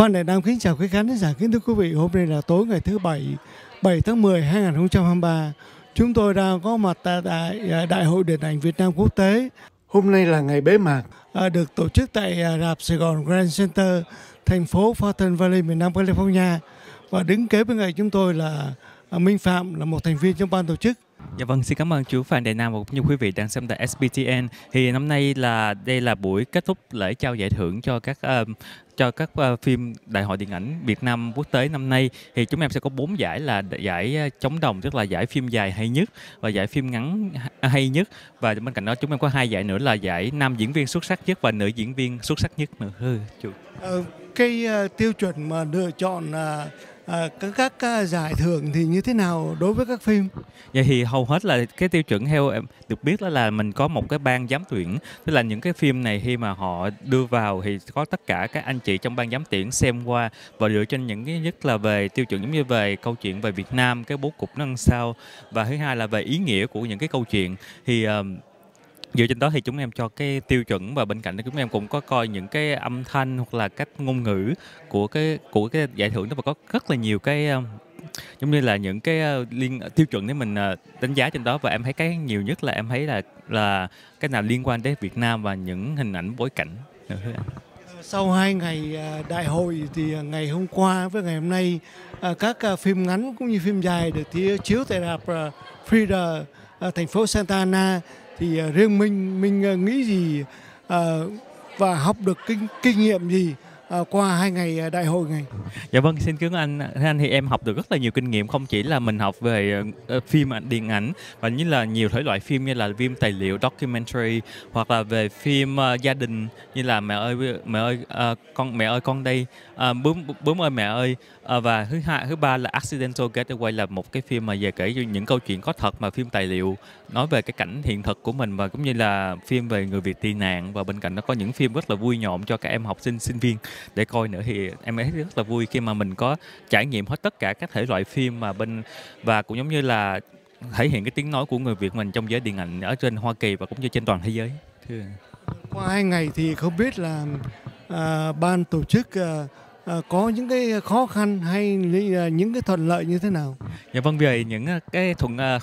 Phan Đại Nam kính chào quý khán giả, kính thưa quý vị. Hôm nay là tối ngày thứ Bảy, 7 tháng 10, 2023. Chúng tôi đang có mặt tại Đại hội Điện ảnh Việt Nam quốc tế. Hôm nay là ngày bế mạc, được tổ chức tại Rạp Sài Gòn Grand Center, thành phố Fountain Valley, miền Nam California. Và đứng kế bên cạnh chúng tôi là Minh Phạm, là một thành viên trong ban tổ chức. Dạ vâng, xin cảm ơn chú Phan Đề Nam và cũng như quý vị đang xem tại SBTN. Thì năm nay là đây là buổi kết thúc lễ trao giải thưởng cho các phim Đại hội Điện ảnh Việt Nam quốc tế năm nay. Thì chúng em sẽ có 4 giải là giải chống đồng, tức là giải phim dài hay nhất và giải phim ngắn hay nhất. Và bên cạnh đó chúng em có 2 giải nữa là giải nam diễn viên xuất sắc nhất và nữ diễn viên xuất sắc nhất nữa. Cái tiêu chuẩn mà lựa chọn các giải thưởng thì như thế nào đối với các phim? Vậy thì hầu hết là cái tiêu chuẩn theo em được biết là mình có một cái ban giám tuyển, tức là những cái phim này khi mà họ đưa vào thì có tất cả các anh chị trong ban giám tuyển xem qua và dựa trên những cái nhất là về tiêu chuẩn giống như về câu chuyện về Việt Nam, cái bố cục nó làm sao, và thứ hai là về ý nghĩa của những cái câu chuyện. Thì dựa trên đó thì chúng em cho cái tiêu chuẩn, và bên cạnh đó chúng em cũng có coi những cái âm thanh hoặc là cách ngôn ngữ của cái giải thưởng đó, và có rất là nhiều cái giống như là những cái tiêu chuẩn để mình đánh giá trên đó. Và em thấy cái nhiều nhất là em thấy là cái nào liên quan đến Việt Nam và những hình ảnh bối cảnh. Sau 2 ngày đại hội thì ngày hôm qua với ngày hôm nay các phim ngắn cũng như phim dài được chiếu tại rạp Freer thành phố Santa Ana. Thì riêng mình nghĩ gì và học được kinh nghiệm gì qua 2 ngày đại hội này? Dạ vâng, xin kính anh thì em học được rất là nhiều kinh nghiệm, không chỉ là mình học về phim điện ảnh và như là nhiều thể loại phim như là phim tài liệu documentary, hoặc là về phim gia đình như là mẹ ơi con đây, bướm ơi mẹ ơi, và thứ ba là Accidental Getaway, là một cái phim mà về kể những câu chuyện có thật mà phim tài liệu nói về cái cảnh hiện thực của mình, và cũng như là phim về người Việt tị nạn. Và bên cạnh nó có những phim rất là vui nhộn cho các em học sinh sinh viên để coi nữa. Thì em thấy rất là vui khi mà mình có trải nghiệm hết tất cả các thể loại phim mà và cũng giống như là thể hiện cái tiếng nói của người Việt mình trong giới điện ảnh ở trên Hoa Kỳ và cũng như trên toàn thế giới. Qua 2 ngày thì không biết là ban tổ chức có những cái khó khăn hay những cái thuận lợi như thế nào? Dạ vâng, về những cái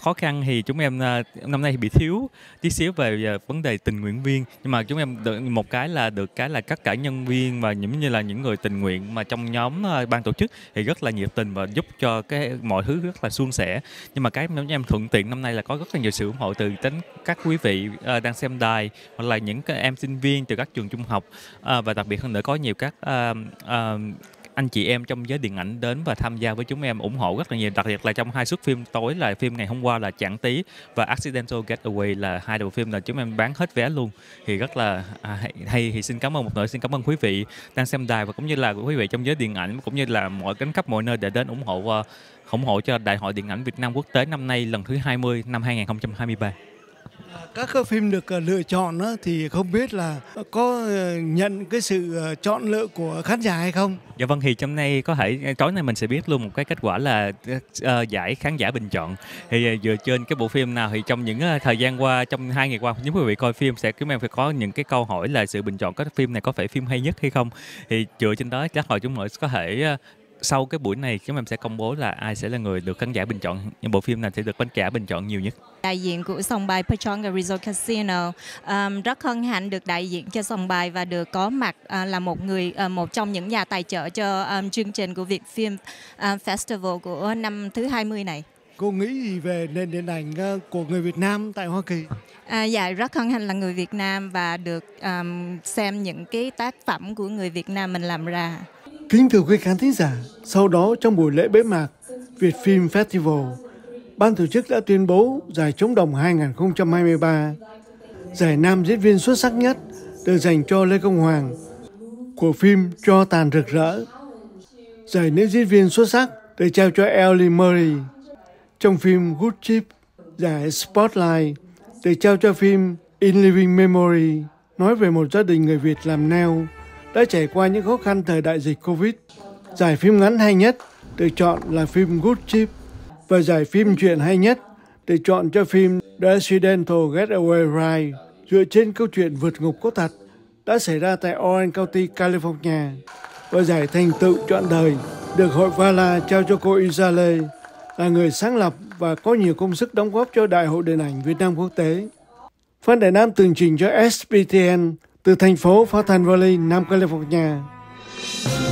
khó khăn thì chúng em năm nay bị thiếu tí xíu về vấn đề tình nguyện viên, nhưng mà chúng em được một cái là tất cả nhân viên và giống như là những người tình nguyện mà trong nhóm ban tổ chức thì rất là nhiệt tình và giúp cho cái mọi thứ rất là suôn sẻ. Nhưng mà cái nhóm em thuận tiện năm nay là có rất là nhiều sự ủng hộ từ các quý vị đang xem đài, hoặc là những cái em sinh viên từ các trường trung học, và đặc biệt hơn nữa có nhiều các anh chị em trong giới điện ảnh đến và tham gia với chúng em, ủng hộ rất là nhiều. Đặc biệt là trong 2 suất phim tối là phim ngày hôm qua là Chảng Tí và Accidental Getaway, là 2 đầu phim là chúng em bán hết vé luôn, thì rất là hay. Thì xin cảm ơn một lần, xin cảm ơn quý vị đang xem đài và cũng như là quý vị trong giới điện ảnh, cũng như là mọi cánh khắp mọi nơi để đến ủng hộ cho Đại hội Điện ảnh Việt Nam quốc tế năm nay, lần thứ 20 năm 2023. Các phim được lựa chọn thì không biết là có nhận cái sự chọn lựa của khán giả hay không? Dạ vâng, thì trong nay có thể tối nay mình sẽ biết luôn một cái kết quả là giải khán giả bình chọn. Thì dựa trên cái bộ phim nào thì trong những thời gian qua, trong 2 ngày qua, những quý vị coi phim chúng em phải có những cái câu hỏi là sự bình chọn các phim này có phải phim hay nhất hay không. Thì dựa trên đó chắc hồi chúng mình có thể sau cái buổi này chúng em sẽ công bố là ai sẽ là người được khán giả bình chọn, những bộ phim này sẽ được khán giả bình chọn nhiều nhất. Đại diện của sòng bài Pechanga Resort Casino rất hân hạnh được đại diện cho sòng bài và được có mặt là một trong những nhà tài trợ cho chương trình của Việt Film Festival của năm thứ 20 này. Cô nghĩ gì về nền điện ảnh của người Việt Nam tại Hoa Kỳ? Dạ, rất hân hạnh là người Việt Nam và được xem những cái tác phẩm của người Việt Nam mình làm ra. Kính thưa quý khán thính giả, sau đó trong buổi lễ bế mạc Việt Film Festival, ban tổ chức đã tuyên bố giải chống đồng 2023. Giải nam diễn viên xuất sắc nhất được dành cho Lê Công Hoàng của phim Cho Tàn Rực Rỡ. Giải nữ diễn viên xuất sắc được trao cho Ellie Murray trong phim Good Chip. Giải Spotlight được trao cho phim In Living Memory, nói về một gia đình người Việt làm neo đã trải qua những khó khăn thời đại dịch Covid. Giải phim ngắn hay nhất được chọn là phim Good Chip, và giải phim truyện hay nhất được chọn cho phim The Accidental Getaway Ride, dựa trên câu chuyện vượt ngục có thật đã xảy ra tại Orange County, California. và giải thành tựu trọn đời được Hội Vala trao cho cô Isale, là người sáng lập và có nhiều công sức đóng góp cho Đại hội Điện ảnh Việt Nam quốc tế. Phan Đại Nam từng trình cho SBTN từ thành phố Fountain Valley, Nam California.